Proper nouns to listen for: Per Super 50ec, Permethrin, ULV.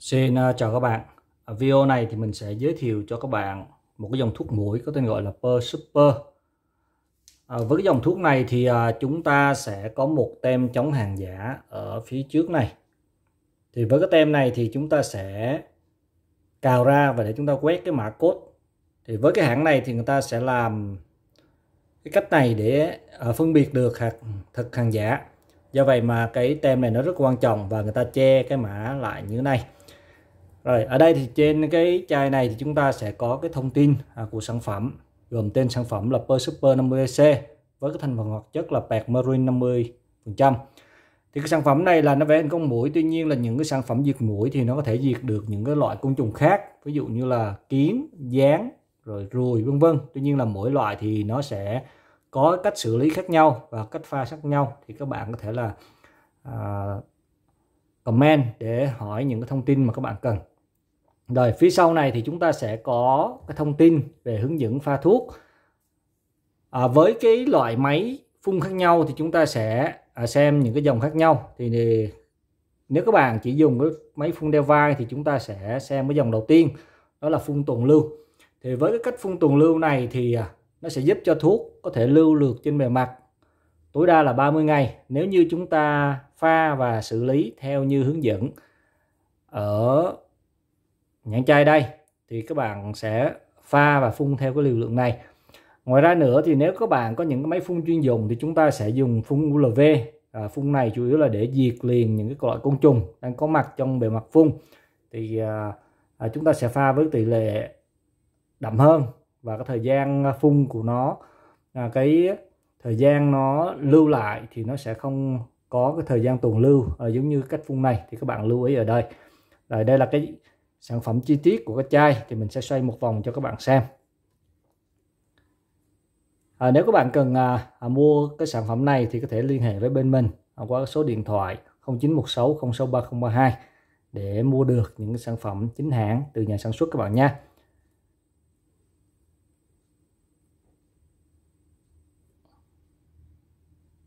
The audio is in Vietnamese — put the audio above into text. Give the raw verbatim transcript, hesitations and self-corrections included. Xin chào các bạn. Ở video này thì mình sẽ giới thiệu cho các bạn một cái dòng thuốc muỗi có tên gọi là Per Super. À, với cái dòng thuốc này thì à, chúng ta sẽ có một tem chống hàng giả ở phía trước này. Thì với cái tem này thì chúng ta sẽ cào ra và để chúng ta quét cái mã code. Thì với cái hãng này thì người ta sẽ làm cái cách này để à, phân biệt được hạt thật hàng giả. Do vậy mà cái tem này nó rất quan trọng và người ta che cái mã lại như thế này. Rồi, ở đây thì trên cái chai này thì chúng ta sẽ có cái thông tin của sản phẩm, gồm tên sản phẩm là Per Super năm mươi e c với cái thành phần hoạt chất là Permethrin năm mươi phần trăm. Thì cái sản phẩm này là nó vẽ hình con muỗi, tuy nhiên là những cái sản phẩm diệt muỗi thì nó có thể diệt được những cái loại côn trùng khác, ví dụ như là kiến, gián, rồi ruồi vân vân. Tuy nhiên là mỗi loại thì nó sẽ có cách xử lý khác nhau và cách pha khác nhau, thì các bạn có thể là uh, comment để hỏi những cái thông tin mà các bạn cần. Rồi phía sau này thì chúng ta sẽ có cái thông tin về hướng dẫn pha thuốc. À, với cái loại máy phun khác nhau thì chúng ta sẽ à, xem những cái dòng khác nhau. Thì, thì nếu các bạn chỉ dùng cái máy phun đeo vai thì chúng ta sẽ xem cái dòng đầu tiên, đó là phun tuần lưu. Thì với cái cách phun tuần lưu này thì nó sẽ giúp cho thuốc có thể lưu được trên bề mặt tối đa là ba mươi ngày nếu như chúng ta pha và xử lý theo như hướng dẫn ở nhãn chai đây. Thì các bạn sẽ pha và phun theo cái liều lượng này. Ngoài ra nữa thì nếu các bạn có những cái máy phun chuyên dùng thì chúng ta sẽ dùng phun u lờ vê. à, Phun này chủ yếu là để diệt liền những cái loại côn trùng đang có mặt trong bề mặt phun. Thì à, à, chúng ta sẽ pha với tỷ lệ đậm hơn và cái thời gian phun của nó, à, cái thời gian nó lưu lại thì nó sẽ không có cái thời gian tuần lưu à, giống như cách phun này, thì các bạn lưu ý ở đây. Rồi đây là cái sản phẩm chi tiết của cái chai, thì mình sẽ xoay một vòng cho các bạn xem. À, nếu các bạn cần à, à, mua cái sản phẩm này thì có thể liên hệ với bên mình à, qua số điện thoại không chín một sáu không sáu ba không ba hai để mua được những cái sản phẩm chính hãng từ nhà sản xuất các bạn nha.